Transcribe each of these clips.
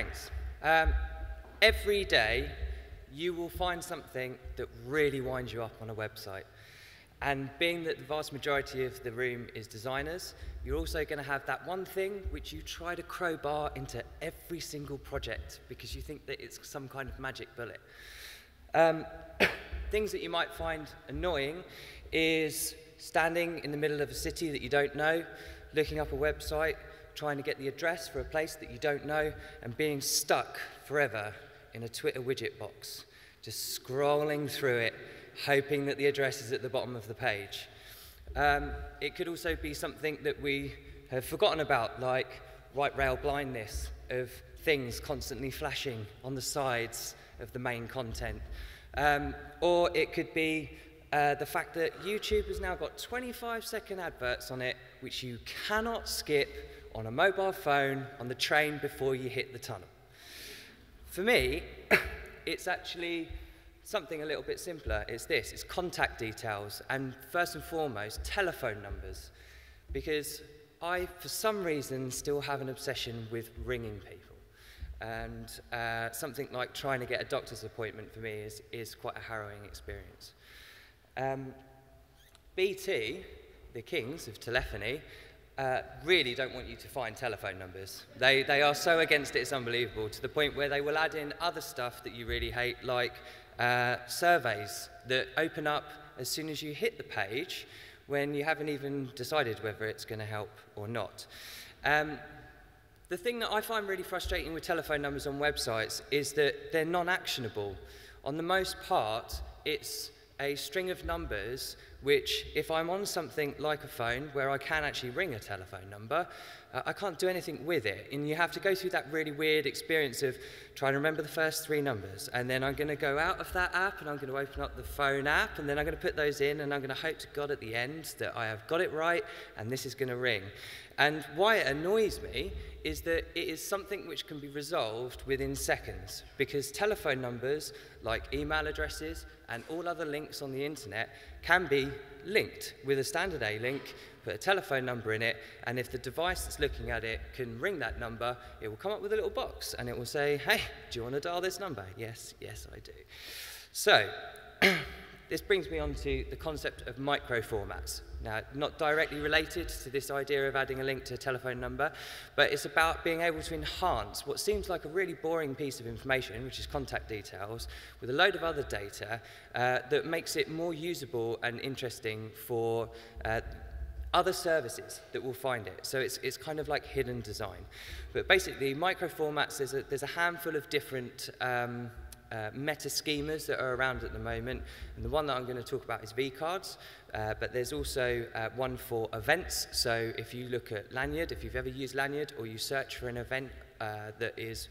Thanks. Every day, you will find something that really winds you up on a website. And being that the vast majority of the room is designers, you're also going to have that one thing which you try to crowbar into every single project because you think that it's some kind of magic bullet. Things that you might find annoying is standing in the middle of a city that you don't know, looking up a website, trying to get the address for a place that you don't know, and being stuck forever in a Twitter widget box, just scrolling through it, hoping that the address is at the bottom of the page. It could also be something that we have forgotten about, like right rail blindness of things constantly flashing on the sides of the main content. Or it could be the fact that YouTube has now got 25-second adverts on it, which you cannot skip on a mobile phone on the train before you hit the tunnel. For me, it's actually something a little bit simpler. It's this. It's contact details, and first and foremost, telephone numbers. Because I, for some reason, still have an obsession with ringing people. And something like trying to get a doctor's appointment for me is quite a harrowing experience. BT, the kings of telephony, really don't want you to find telephone numbers. They are so against it, it's unbelievable, to the point where they will add in other stuff that you really hate, like surveys that open up as soon as you hit the page when you haven't even decided whether it's going to help or not. The thing that I find really frustrating with telephone numbers on websites is that they're non-actionable. On the most part, it's a string of numbers which, if I'm on something like a phone where I can actually ring a telephone number, I can't do anything with it. And you have to go through that really weird experience of trying to remember the first three numbers. And then I'm going to go out of that app, and I'm going to open up the phone app, and then I'm going to put those in, and I'm going to hope to God at the end that I have got it right, and this is going to ring. And why it annoys me is that it is something which can be resolved within seconds, because telephone numbers, like email addresses and all other links on the internet, can be linked with a standard A link, put a telephone number in it, and if the device that's looking at it can ring that number, it will come up with a little box, and it will say, hey, do you want to dial this number? Yes, yes, I do. So this brings me on to the concept of micro-formats. Now, not directly related to this idea of adding a link to a telephone number, but it's about being able to enhance what seems like a really boring piece of information, which is contact details, with a load of other data that makes it more usable and interesting for other services that will find it. So it's kind of like hidden design. But basically, micro-formats, there's a handful of different meta schemas that are around at the moment, and the one that I'm going to talk about is vCards, but there's also one for events. So if you look at Lanyard, if you've ever used Lanyard, or you search for an event that is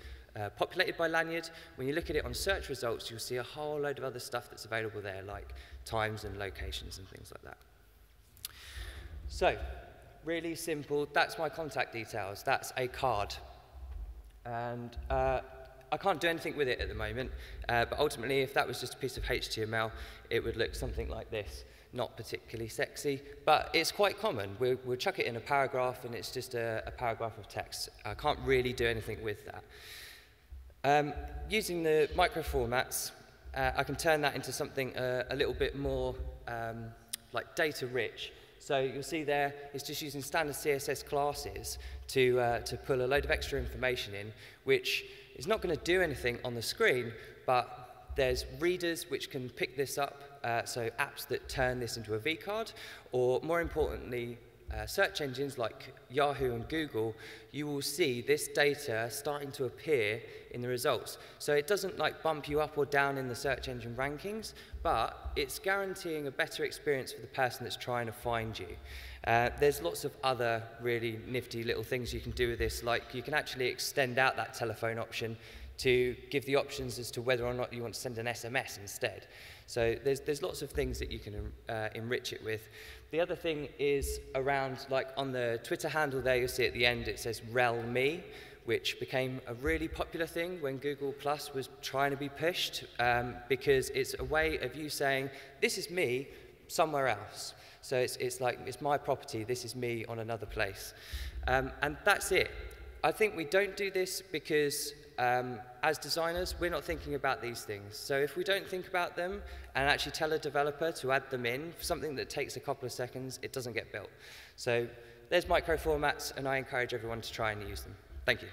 populated by Lanyard, when you look at it on search results, you'll see a whole load of other stuff that's available there, like times and locations and things like that. So really simple. That's my contact details. That's a card. And I can't do anything with it at the moment, but ultimately, if that was just a piece of HTML, it would look something like this. Not particularly sexy, but it's quite common. We'll chuck it in a paragraph, and it's just a paragraph of text. I can't really do anything with that. Using the micro-formats, I can turn that into something a little bit more like data-rich. So you'll see there, it's just using standard CSS classes to pull a load of extra information in, which is not going to do anything on the screen, but there's readers which can pick this up, so apps that turn this into a vCard, or more importantly, search engines like Yahoo and Google, you will see this data starting to appear in the results. So it doesn't like bump you up or down in the search engine rankings, but it's guaranteeing a better experience for the person that's trying to find you. There's lots of other really nifty little things you can do with this, like you can actually extend out that telephone option to give the options as to whether or not you want to send an SMS instead. So there's lots of things that you can enrich it with. The other thing is around, like on the Twitter handle there, you'll see at the end it says rel me, which became a really popular thing when Google+ was trying to be pushed, because it's a way of you saying, this is me somewhere else. So it's like, it's my property, this is me on another place. And that's it. I think we don't do this because As designers, we're not thinking about these things. So if we don't think about them and actually tell a developer to add them in, something that takes a couple of seconds, it doesn't get built. So there's micro formats, and I encourage everyone to try and use them. Thank you.